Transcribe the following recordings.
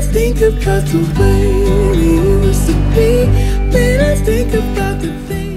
I think I've got the way it used to be. Then I think I've got the things.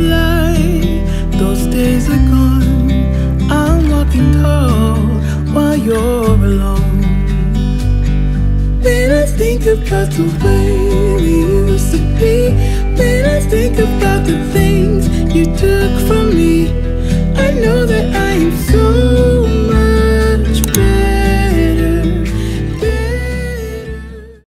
fly. Those days are gone. I'm walking tall while you're alone. When I think about the way we used to be, when I think about the things you do,